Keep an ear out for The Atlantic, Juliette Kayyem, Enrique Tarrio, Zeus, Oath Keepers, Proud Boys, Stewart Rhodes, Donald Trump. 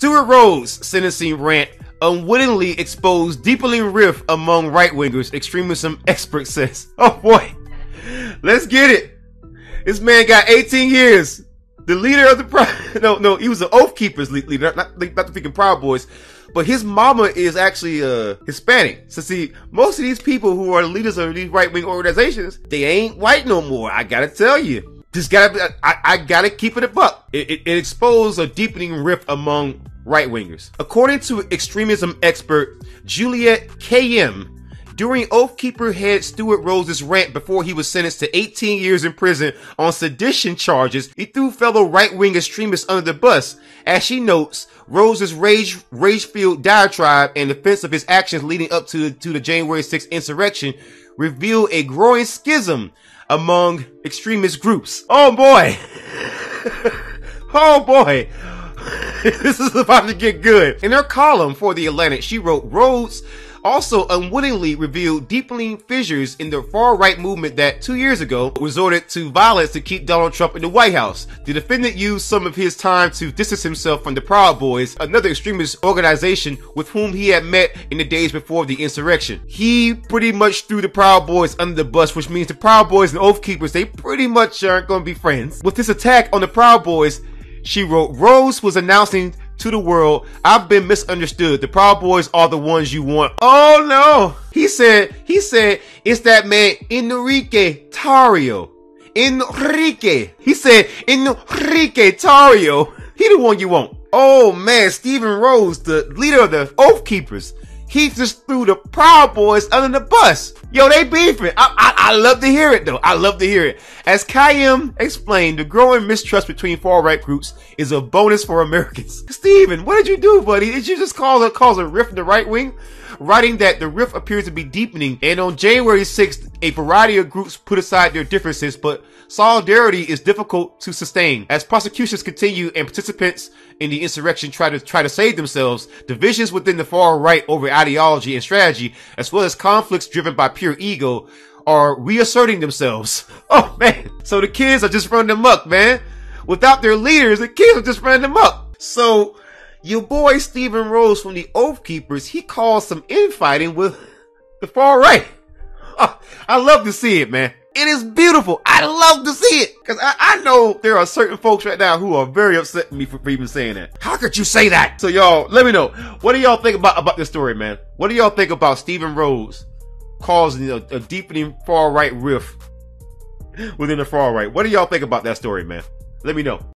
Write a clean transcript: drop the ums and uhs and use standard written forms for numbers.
Stewart Rhodes' sentencing rant unwittingly exposed deepening rift among right-wingers, extremism expert says. Oh boy, let's get it. This man got 18 years. The leader of the he was the Oath Keepers leader, not the freaking Proud Boys. But his mama is actually Hispanic. So see, most of these people who are leaders of these right-wing organizations, they ain't white no more. I gotta tell you. Just gotta, I gotta keep it a buck. It exposed a deepening rift among right-wingers. According to extremism expert Juliette Kayyem, during Oath Keeper head Stewart Rhodes' rant before he was sentenced to 18 years in prison on sedition charges, he threw fellow right-wing extremists under the bus. As she notes, Rhodes' rage-filled diatribe and defense of his actions leading up to the January 6th insurrection revealed a growing schism among extremist groups. Oh boy! Oh boy! This is about to get good. In her column for The Atlantic, she wrote, Rhodes also unwittingly revealed deepening fissures in the far-right movement that 2 years ago resorted to violence to keep Donald Trump in the White House. The defendant used some of his time to distance himself from the Proud Boys, another extremist organization with whom he had met in the days before the insurrection. He pretty much threw the Proud Boys under the bus, which means the Proud Boys and Oath Keepers, they pretty much aren't going to be friends. With this attack on the Proud Boys, she wrote, Rhodes was announcing to the world, I've been misunderstood. The Proud Boys are the ones you want. Oh no! He said, it's that man Enrique Tarrio. Enrique Tarrio. He the one you want. Oh man, Stephen Rhodes, the leader of the Oath Keepers, he just threw the Proud Boys under the bus. Yo, they beefing. I love to hear it, though. I love to hear it. As Kayyem explained, the growing mistrust between far-right groups is a bonus for Americans. Steven, what did you do, buddy? Did you just cause a rift in the right wing? Writing that the rift appears to be deepening, and on January 6th, a variety of groups put aside their differences, but solidarity is difficult to sustain. As prosecutions continue and participants in the insurrection try to save themselves, divisions within the far right over ideology and strategy, as well as conflicts driven by pure ego, are reasserting themselves. Oh man, so the kids are just running amok, man. Without their leaders, the kids are just running amok. So your boy Stephen Rhodes from the Oath Keepers, he caused some infighting with the far right. Oh, I love to see it, man. It is beautiful. I love to see it. Because I know there are certain folks right now who are very upset at me for even saying that. How could you say that? So y'all, let me know. What do y'all think about this story, man? What do y'all think about Stephen Rhodes causing a deepening far-right rift within the far-right? What do y'all think about that story, man? Let me know.